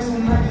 Thanks so much.